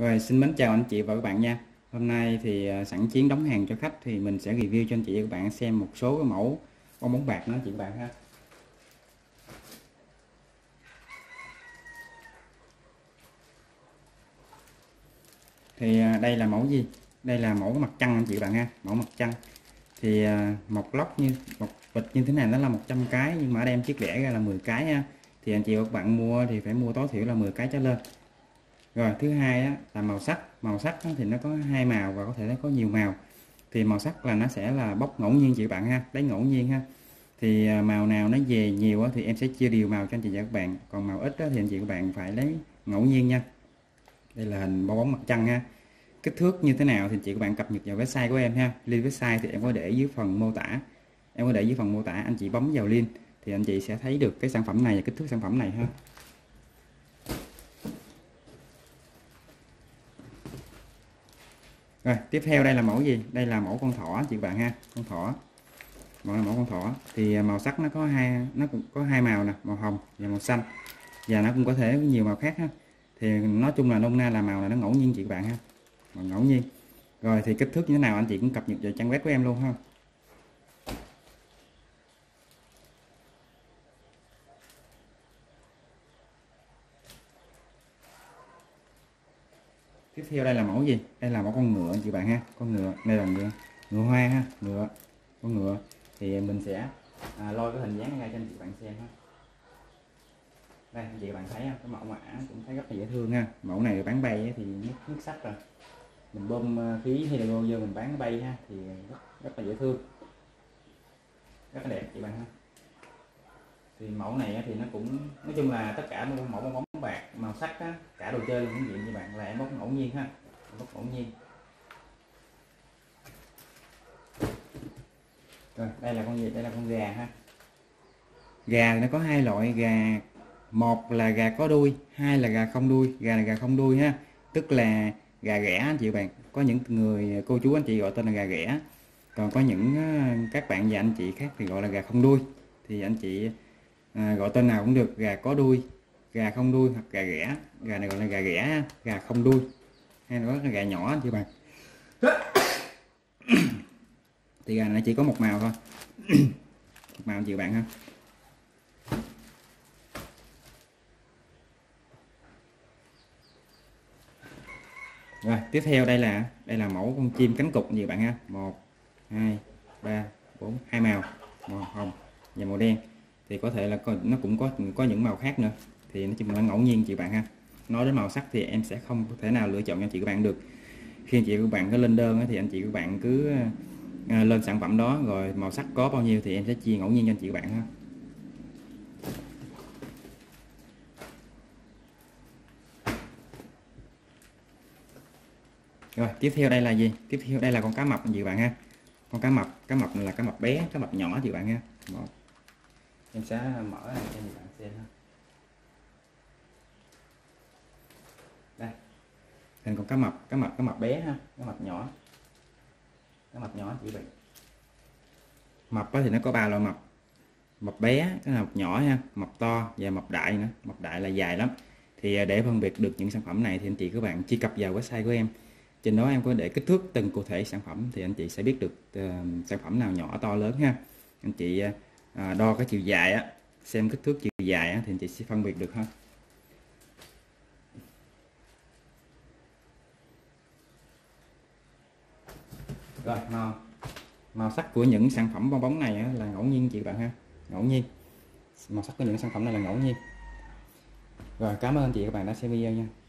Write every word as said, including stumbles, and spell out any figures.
Rồi xin mến chào anh chị và các bạn nha. Hôm nay thì sẵn chiến đóng hàng cho khách thì mình sẽ review cho anh chị và các bạn xem một số cái mẫu bong bóng bạc nó chị bạn ha. Thì đây là mẫu gì? Đây là mẫu mặt trăng anh chị bạn ha, mẫu mặt trăng. Thì một lốc như một bịch như thế này nó là một trăm cái, nhưng mà ở đây em chiết lẻ ra là mười cái ha. Thì anh chị và các bạn mua thì phải mua tối thiểu là mười cái trở lên. Rồi thứ hai á, là màu sắc màu sắc thì nó có hai màu và có thể nó có nhiều màu. Thì màu sắc là nó sẽ là bóc ngẫu nhiên chị bạn ha, lấy ngẫu nhiên ha. Thì màu nào nó về nhiều á, thì em sẽ chia đều màu cho anh chị và các bạn, còn màu ít á, thì anh chị và các bạn phải lấy ngẫu nhiên nha. Đây là hình bong bóng mặt trăng ha, kích thước như thế nào thì chị các bạn cập nhật vào website của em ha. Link website thì em có để dưới phần mô tả, em có để dưới phần mô tả anh chị bấm vào link thì anh chị sẽ thấy được cái sản phẩm này và kích thước sản phẩm này ha. Rồi tiếp theo đây là mẫu gì? Đây là mẫu con thỏ chị bạn ha, con thỏ. Mẫu là mẫu con thỏ. Thì màu sắc nó có hai, nó cũng có hai màu nè, màu hồng và màu xanh. Và nó cũng có thể có nhiều màu khác ha. Thì nói chung là nôm na là màu là nó ngẫu nhiên chị bạn ha, màu ngẫu nhiên. Rồi thì kích thước như thế nào anh chị cũng cập nhật vào trang web của em luôn ha. Tiếp theo đây là mẫu gì? Đây là mẫu con ngựa chị bạn ha, con ngựa. Đây là ngựa, ngựa hoa ha, ngựa, con ngựa. Thì mình sẽ à, lôi cái hình dáng ngay cho anh chị bạn xem ha. Đây anh chị bạn thấy không? Cái mẫu mã cũng thấy rất là dễ thương ha. Mẫu này bán bay thì nước, nước sắc rồi. Mình bơm khí hay là vô mình bán bay ha, thì rất, rất là dễ thương, rất là đẹp chị bạn ha. Thì mẫu này thì nó cũng nói chung là tất cả mẫu bong bóng bạc màu sắc á, cả đồ chơi cũng vậy như bạn là em bóc ngẫu nhiên ha, em bóc ngẫu nhiên. Rồi đây là con gì? Đây là con gà ha. Gà nó có hai loại gà, một là gà có đuôi, hai là gà không đuôi. Gà là gà không đuôi ha, tức là gà ghẻ anh chị bạn. Có những người cô chú anh chị gọi tên là gà ghẻ, còn có những các bạn và anh chị khác thì gọi là gà không đuôi. Thì anh chị à, gọi tên nào cũng được, gà có đuôi, gà không đuôi hoặc gà ghẻ. Gà này gọi là gà ghẻ, gà không đuôi hay nói là gà nhỏ chị bạn. Thì gà này chỉ có một màu thôi. Một màu chị bạn ha. Rồi tiếp theo đây là đây là mẫu con chim cánh cụt gì bạn ha, một hai ba bốn, hai màu, màu hồng và màu đen. Thì có thể là có, nó cũng có có những màu khác nữa. Thì nó chỉ là ngẫu nhiên chị bạn ha. Nói đến màu sắc thì em sẽ không thể nào lựa chọn cho chị các bạn được. Khi anh chị các bạn có lên đơn thì anh chị các bạn cứ lên sản phẩm đó, rồi màu sắc có bao nhiêu thì em sẽ chia ngẫu nhiên cho anh chị các bạn ha. Rồi tiếp theo đây là gì? Tiếp theo đây là con cá mập chị bạn ha. Con cá mập, cá mập là cá mập bé, cá mập nhỏ chị bạn ha. Một. Em sẽ mở này cho các bạn xem ha. Đây. Hình con cá mập, cá mập, cá mập bé ha, cá mập nhỏ. Cá mập nhỏ chị bạn. Mập thì nó có ba loại mập. Mập bé, cái mập nhỏ ha, mập to và mập đại nữa. Mập đại là dài lắm. Thì để phân biệt được những sản phẩm này thì anh chị các bạn truy cập vào website của em. Trên đó em có để kích thước từng cụ thể sản phẩm thì anh chị sẽ biết được uh, sản phẩm nào nhỏ to lớn ha. Anh chị uh, đo cái chiều dài á, xem kích thước chiều dài á, thì anh chị sẽ phân biệt được ha. Rồi màu màu sắc của những sản phẩm bong bóng này á, là ngẫu nhiên chị bạn ha, ngẫu nhiên. Màu sắc của những sản phẩm này là ngẫu nhiên. Rồi cảm ơn chị các bạn đã xem video nha.